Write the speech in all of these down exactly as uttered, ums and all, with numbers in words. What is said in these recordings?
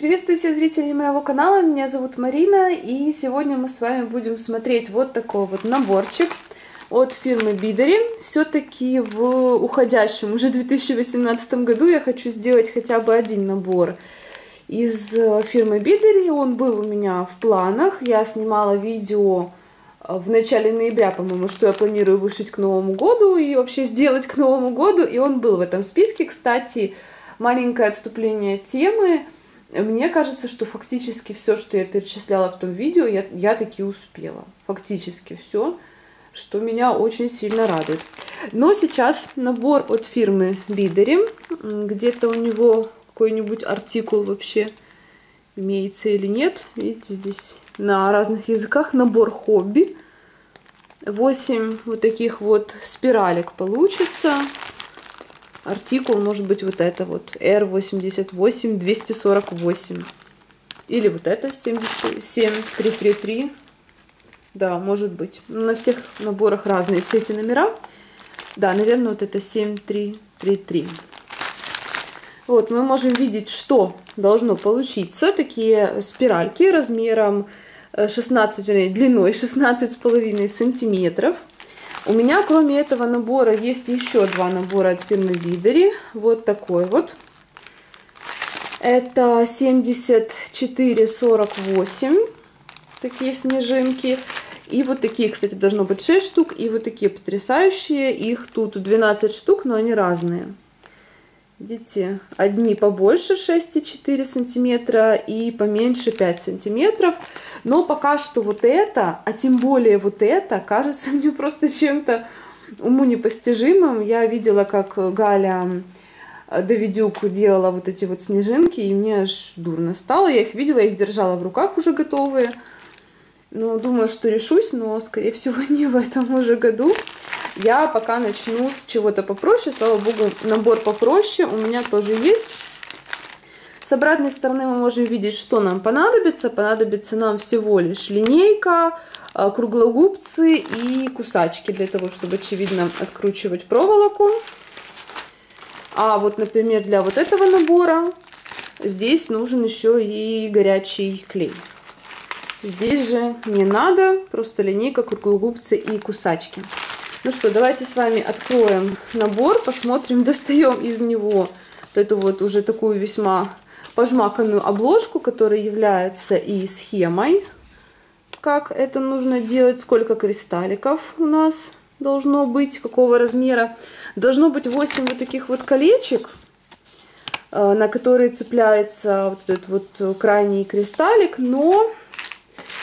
Приветствую всех зрителей моего канала, меня зовут Марина, и сегодня мы с вами будем смотреть вот такой вот наборчик от фирмы Beadery. Все-таки в уходящем уже две тысячи восемнадцатом году я хочу сделать хотя бы один набор из фирмы Beadery. Он был у меня в планах, я снимала видео в начале ноября, по-моему, что я планирую вышить к Новому году и вообще сделать к Новому году, и он был в этом списке. Кстати, маленькое отступление от темы. Мне кажется, что фактически все, что я перечисляла в том видео, я, я таки успела. Фактически все, что меня очень сильно радует. Но сейчас набор от фирмы Beadery. Где-то у него какой-нибудь артикул вообще имеется или нет. Видите, здесь на разных языках набор хобби. восемь вот таких вот спиралек получится. Артикул может быть вот это вот эр восемьдесят восемь двести сорок восемь или вот это семьдесят семь триста тридцать три, да, может быть. На всех наборах разные все эти номера, да, наверное, вот это семь три три три. Вот мы можем видеть, что должно получиться. Такие спиральки размером шестнадцать, вернее, длиной шестнадцать с половиной сантиметров. У меня, кроме этого набора, есть еще два набора от фирмы Beadery. Вот такой вот. Это семьдесят четыре сорок восемь. Такие снежинки. И вот такие, кстати, должно быть шесть штук. И вот такие потрясающие. Их тут двенадцать штук, но они разные. Видите, одни побольше шесть и четыре сантиметра и поменьше пять сантиметров. Но пока что вот это, а тем более вот это, кажется мне просто чем-то уму непостижимым. Я видела, как Галя Давидюк делала вот эти вот снежинки, и мне аж дурно стало. Я их видела, я их держала в руках уже готовые. Но думаю, что решусь, но, скорее всего, не в этом уже году. Я пока начну с чего-то попроще. Слава богу, набор попроще у меня тоже есть. С обратной стороны мы можем видеть, что нам понадобится. Понадобится нам всего лишь линейка, круглогубцы и кусачки для того, чтобы, очевидно, откручивать проволоку. А вот, например, для вот этого набора здесь нужен еще и горячий клей. Здесь же не надо, просто линейка, круглогубцы и кусачки. Ну что, давайте с вами откроем набор, посмотрим, достаем из него вот эту вот уже такую весьма пожмаканную обложку, которая является и схемой, как это нужно делать, сколько кристалликов у нас должно быть, какого размера. Должно быть восемь вот таких вот колечек, на которые цепляется вот этот вот крайний кристаллик, но...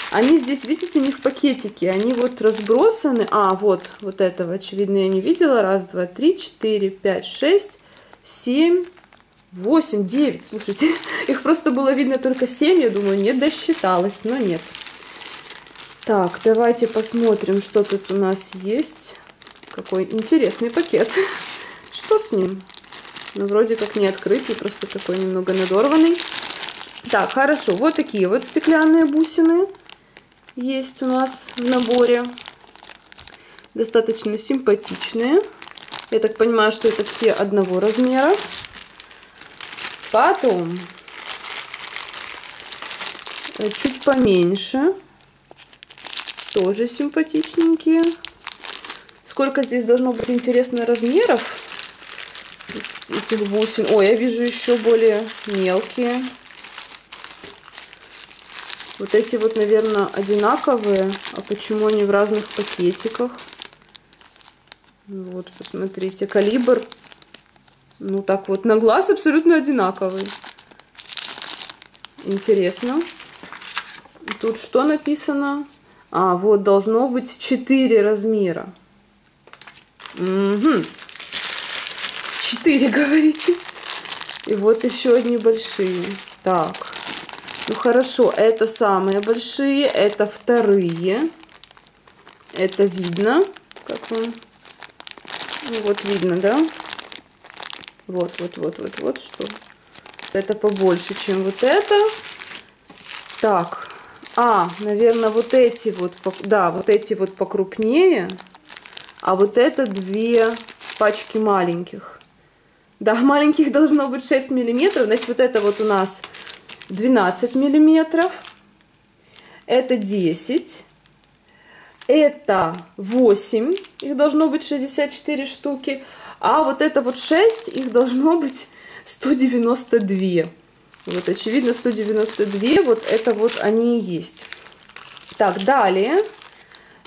Они здесь, видите, не в пакетике, они вот разбросаны. А, вот, вот этого, очевидно, я не видела. Раз, два, три, четыре, пять, шесть, семь, восемь, девять. Слушайте, их просто было видно только семь, я думаю, не досчиталась, но нет. Так, давайте посмотрим, что тут у нас есть. Какой интересный пакет. Что с ним? Ну, вроде как не открытый, просто такой немного надорванный. Так, хорошо, вот такие вот стеклянные бусины есть у нас в наборе, достаточно симпатичные. Я так понимаю, что это все одного размера. Потом чуть поменьше, тоже симпатичненькие. Сколько здесь должно быть, интересно, размеров этих бусин? О, я вижу еще более мелкие. Вот эти вот, наверное, одинаковые. А почему они в разных пакетиках? Вот, посмотрите, калибр. Ну, так вот, на глаз абсолютно одинаковый. Интересно. Тут что написано? А, вот, должно быть четыре размера. Угу. четыре, говорите. И вот еще одни большие. Так. Ну хорошо, это самые большие, это вторые. Это видно. Как вам? Ну, вот видно, да? Вот, вот, вот, вот, вот что. Это побольше, чем вот это. Так. А, наверное, вот эти вот, да, вот эти вот покрупнее. А вот это две пачки маленьких. Да, маленьких должно быть шесть миллиметров. Значит, вот это вот у нас... двенадцать миллиметров, это десять, это восемь, их должно быть шестьдесят четыре штуки, а вот это вот шесть, их должно быть сто девяносто два. Вот, очевидно, сто девяносто два, вот это вот они и есть. Так, далее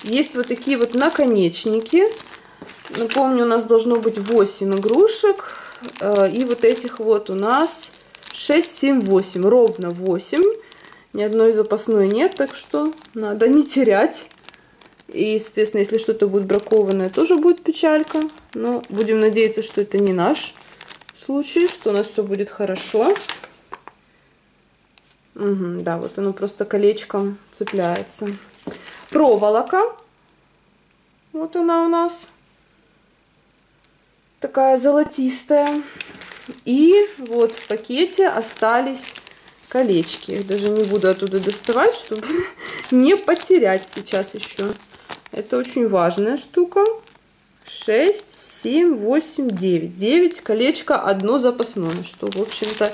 есть вот такие вот наконечники. Напомню, у нас должно быть восемь игрушек. И вот этих вот у нас шесть, семь, восемь. Ровно восемь. Ни одной запасной нет, так что надо не терять. И, соответственно, если что-то будет бракованное, тоже будет печалька. Но будем надеяться, что это не наш случай, что у нас все будет хорошо. Угу, да, вот оно просто колечком цепляется. Проволока. Вот она у нас. Такая золотистая. И вот в пакете остались колечки. Я даже не буду оттуда доставать, чтобы не потерять сейчас еще. Это очень важная штука. шесть, семь, восемь, девять. девять колечко, одно запасное, что, в общем-то,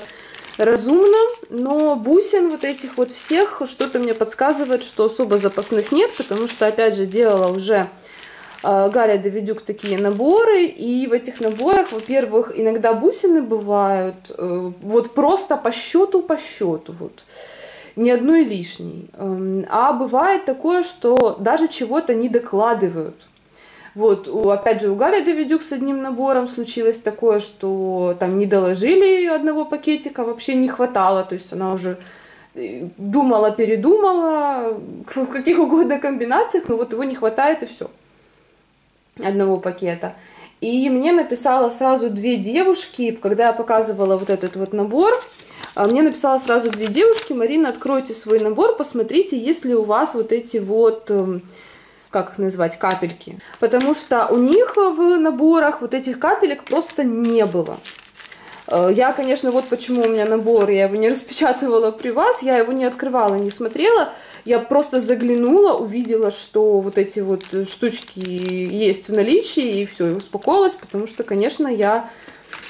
разумно. Но бусин вот этих вот всех что-то мне подсказывает, что особо запасных нет, потому что, опять же, делала уже Галя Давидюк такие наборы, и в этих наборах, во-первых, иногда бусины бывают вот просто по счету, по счету, вот, ни одной лишней. А бывает такое, что даже чего-то не докладывают. Вот, опять же, у Гали Давидюк с одним набором случилось такое, что там не доложили одного пакетика, вообще не хватало, то есть она уже думала, передумала, в каких угодно комбинациях, но вот его не хватает и все. Одного пакета. И мне написала сразу две девушки, когда я показывала вот этот вот набор, мне написала сразу две девушки: Марина, откройте свой набор, посмотрите, есть ли у вас вот эти вот, как их назвать, капельки. Потому что у них в наборах вот этих капелек просто не было. Я, конечно, вот почему у меня набор, я его не распечатывала при вас, я его не открывала, не смотрела. Я просто заглянула, увидела, что вот эти вот штучки есть в наличии, и все, и успокоилась, потому что, конечно, я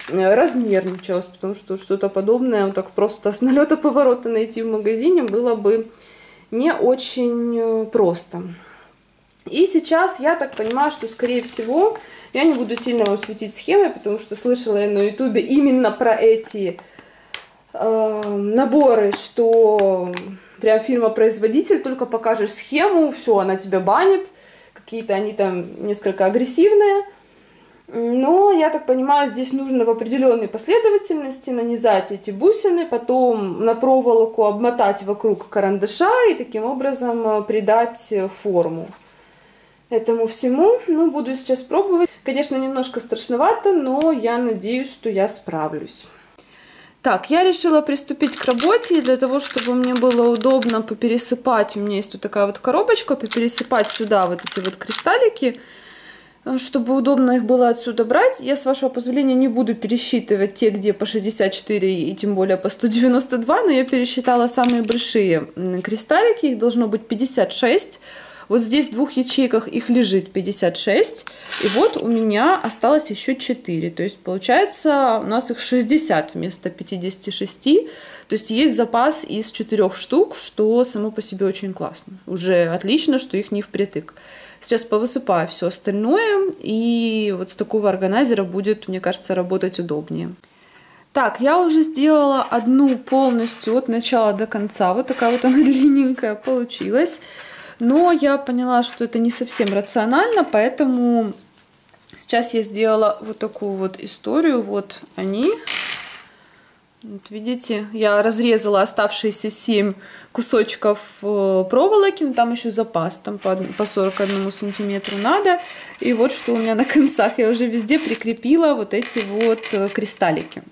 разнервничалась, потому что что-то подобное вот так просто с налета поворота найти в магазине было бы не очень просто. И сейчас я так понимаю, что, скорее всего, я не буду сильно вам светить схемой, потому что слышала я на ютубе именно про эти э, наборы, что прям фирма-производитель, только покажешь схему, все, она тебя банит, какие-то они там несколько агрессивные. Но, я так понимаю, здесь нужно в определенной последовательности нанизать эти бусины, потом на проволоку обмотать вокруг карандаша и таким образом придать форму этому всему. Ну, буду сейчас пробовать. Конечно, немножко страшновато, но я надеюсь, что я справлюсь. Так, я решила приступить к работе, и для того, чтобы мне было удобно попересыпать, у меня есть вот такая вот коробочка, попересыпать сюда вот эти вот кристаллики, чтобы удобно их было отсюда брать. Я, с вашего позволения, не буду пересчитывать те, где по шестьдесят четыре и тем более по сто девяносто два, но я пересчитала самые большие кристаллики, их должно быть пятьдесят шесть. Вот здесь в двух ячейках их лежит пятьдесят шесть, и вот у меня осталось еще четыре, то есть получается у нас их шестьдесят вместо пятидесяти шести, то есть есть запас из четырёх штук, что само по себе очень классно, уже отлично, что их не впритык. Сейчас повысыпаю все остальное, и вот с такого органайзера будет, мне кажется, работать удобнее. Так, я уже сделала одну полностью от начала до конца, вот такая вот она длинненькая получилась. Но я поняла, что это не совсем рационально, поэтому сейчас я сделала вот такую вот историю. Вот они. Вот видите, я разрезала оставшиеся семь кусочков проволоки, но там еще запас, там по сорок одному сантиметру надо. И вот что у меня на концах, я уже везде прикрепила вот эти вот кристаллики.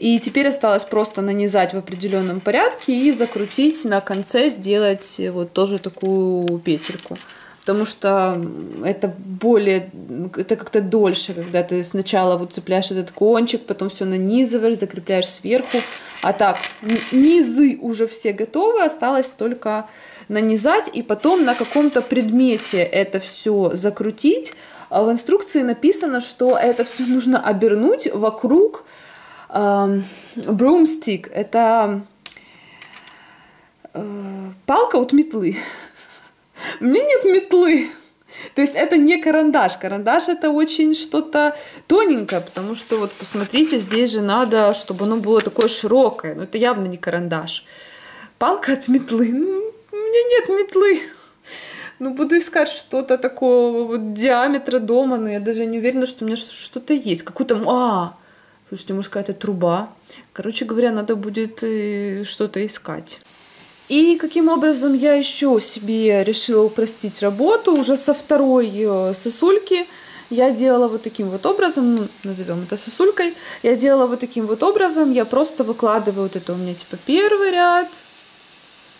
И теперь осталось просто нанизать в определенном порядке и закрутить на конце, сделать вот тоже такую петельку. Потому что это более, это как-то дольше, когда ты сначала вот цепляешь этот кончик, потом все нанизываешь, закрепляешь сверху. А так, низы уже все готовы, осталось только нанизать и потом на каком-то предмете это все закрутить. В инструкции написано, что это все нужно обернуть вокруг broomstick, это палка от метлы. У меня нет метлы. То есть это не карандаш. Карандаш это очень что-то тоненькое, потому что вот посмотрите, здесь же надо, чтобы оно было такое широкое. Но это явно не карандаш. Палка от метлы. Ну, у меня нет метлы. Ну, буду искать что-то такого вот диаметра дома, но я даже не уверена, что у меня что-то есть. Какую-то... А! Слушайте, может, какая-то труба. Короче говоря, надо будет что-то искать. И каким образом я еще себе решила упростить работу? Уже со второй сосульки я делала вот таким вот образом, ну, назовем это сосулькой, я делала вот таким вот образом, я просто выкладываю вот это у меня типа первый ряд,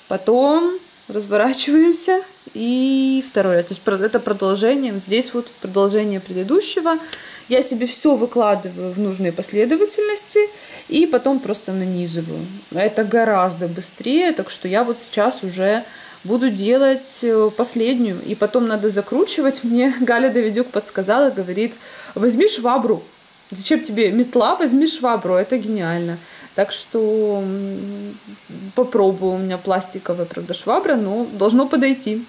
потом разворачиваемся и второй ряд. То есть это продолжение, здесь вот продолжение предыдущего. Я себе все выкладываю в нужные последовательности и потом просто нанизываю. Это гораздо быстрее, так что я вот сейчас уже буду делать последнюю. И потом надо закручивать. Мне Галя Давидюк подсказала, говорит, возьми швабру. Зачем тебе метла? Возьми швабру, это гениально. Так что попробую. У меня пластиковая, правда, швабра, но должно подойти.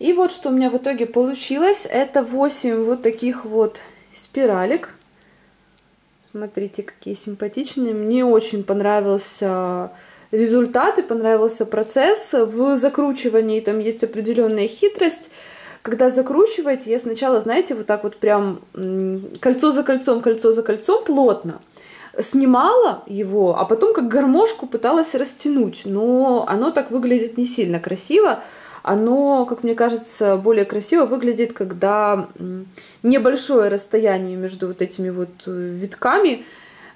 И вот что у меня в итоге получилось. Это восемь вот таких вот спиралек. Смотрите, какие симпатичные. Мне очень понравился результат и понравился процесс. В закручивании там есть определенная хитрость. Когда закручиваете, я сначала, знаете, вот так вот прям кольцо за кольцом, кольцо за кольцом плотно снимала его, а потом как гармошку пыталась растянуть. Но оно так выглядит не сильно красиво. Оно, как мне кажется, более красиво выглядит, когда небольшое расстояние между вот этими вот витками,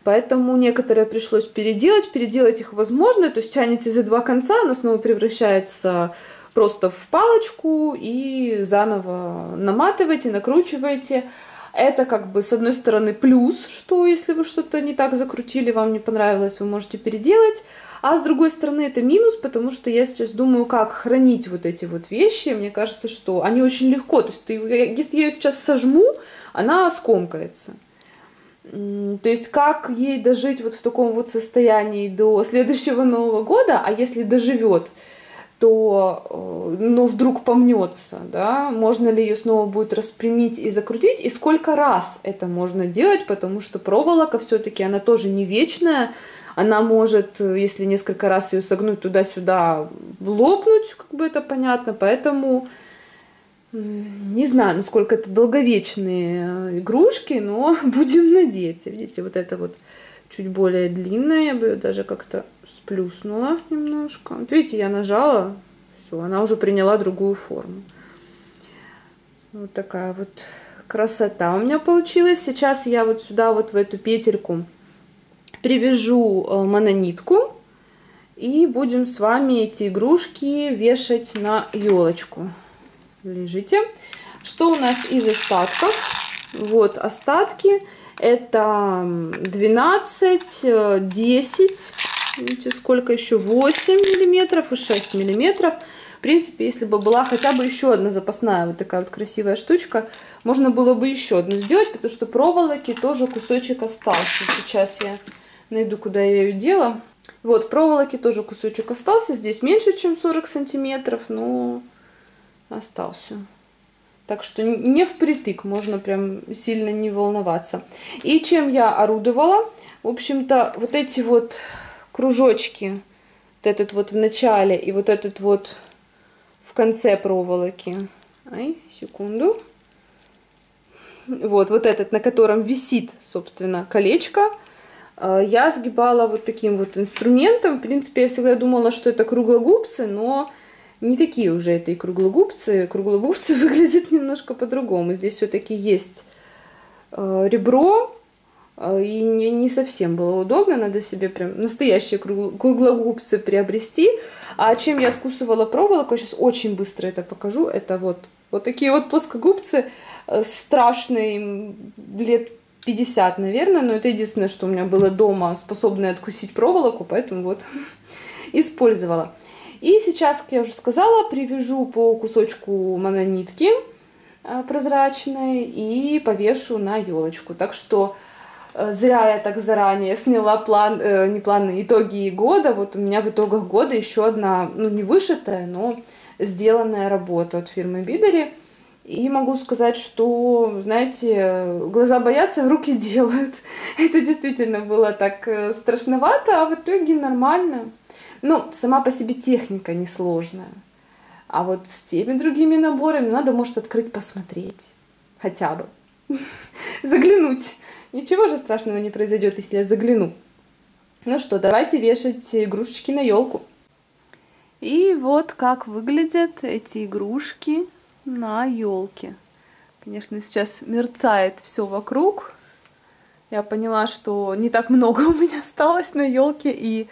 поэтому некоторые пришлось переделать, переделать их возможно, то есть тянете за два конца, оно снова превращается просто в палочку и заново наматываете, накручиваете. Это как бы с одной стороны плюс, что если вы что-то не так закрутили, вам не понравилось, вы можете переделать. А с другой стороны это минус, потому что я сейчас думаю, как хранить вот эти вот вещи. Мне кажется, что они очень легко. То есть ты, если я ее сейчас сожму, она скомкается. То есть как ей дожить вот в таком вот состоянии до следующего Нового года, а если доживет, то, но вдруг помнется, да, можно ли ее снова будет распрямить и закрутить, и сколько раз это можно делать, потому что проволока все-таки, она тоже не вечная, она может, если несколько раз ее согнуть туда-сюда, лопнуть, как бы это понятно, поэтому не знаю, насколько это долговечные игрушки, но будем надеяться. Видите, вот это вот чуть более длинная, я бы ее даже как-то сплюснула немножко. Вот видите, я нажала, все, она уже приняла другую форму. Вот такая вот красота у меня получилась. Сейчас я вот сюда, вот в эту петельку привяжу мононитку. И будем с вами эти игрушки вешать на елочку. Лежите. Что у нас из остатков? Вот остатки. Это двенадцать, десять, видите, сколько еще, восемь миллиметров и шесть миллиметров. В принципе, если бы была хотя бы еще одна запасная вот такая вот красивая штучка, можно было бы еще одну сделать, потому что проволоки тоже кусочек остался. Сейчас я найду, куда я ее дела. Вот, проволоки тоже кусочек остался. Здесь меньше, чем сорок сантиметров, но остался. Так что не впритык, можно прям сильно не волноваться. И чем я орудовала? В общем-то, вот эти вот кружочки, вот этот вот в начале и вот этот вот в конце проволоки. Ай, секунду. Вот, вот этот, на котором висит, собственно, колечко. Я сгибала вот таким вот инструментом. В принципе, я всегда думала, что это круглогубцы, но... не такие уже это и круглогубцы. Круглогубцы выглядят немножко по-другому. Здесь все-таки есть ребро. И не, не совсем было удобно. Надо себе прям настоящие круглогубцы приобрести. А чем я откусывала проволоку, я сейчас очень быстро это покажу. Это вот, вот такие вот плоскогубцы. Страшные, лет пятьдесят, наверное. Но это единственное, что у меня было дома, способное откусить проволоку. Поэтому вот использовала. И сейчас, как я уже сказала, привяжу по кусочку мононитки прозрачной и повешу на елочку. Так что зря я так заранее сняла план, э, не планы, итоги года. Вот у меня в итогах года еще одна, ну не вышитая, но сделанная работа от фирмы Beadery. И могу сказать, что, знаете, глаза боятся, руки делают. Это действительно было так страшновато, а в итоге нормально. Ну, сама по себе техника несложная. А вот с теми другими наборами надо, может, открыть, посмотреть. Хотя бы. Заглянуть. Ничего же страшного не произойдет, если я загляну. Ну что, давайте вешать игрушечки на елку. И вот как выглядят эти игрушки на елке. Конечно, сейчас мерцает все вокруг. Я поняла, что не так много у меня осталось на елке и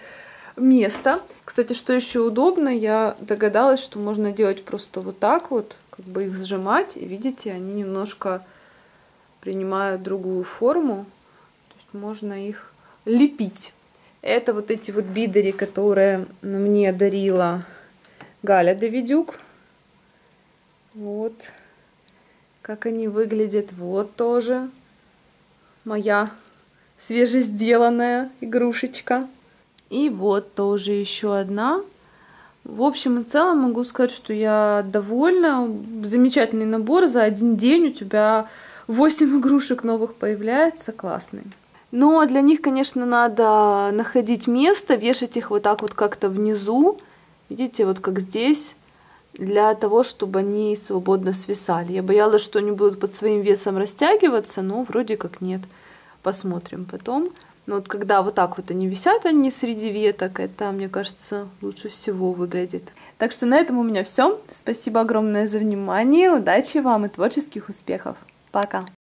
места. Кстати, что еще удобно, я догадалась, что можно делать просто вот так вот, как бы их сжимать, и видите, они немножко принимают другую форму. То есть можно их лепить. Это вот эти вот Beadery, которые мне дарила Галя Давидюк. Вот как они выглядят. Вот тоже моя свежесделанная игрушечка. И вот тоже еще одна. В общем и целом могу сказать, что я довольна. Замечательный набор. За один день у тебя восемь игрушек новых появляется. Классный. Но для них, конечно, надо находить место, вешать их вот так вот как-то внизу. Видите, вот как здесь. Для того, чтобы они свободно свисали. Я боялась, что они будут под своим весом растягиваться, но вроде как нет. Посмотрим потом. Но вот когда вот так вот они висят, они среди веток, это, мне кажется, лучше всего выглядит. Так что на этом у меня все. Спасибо огромное за внимание. Удачи вам и творческих успехов. Пока!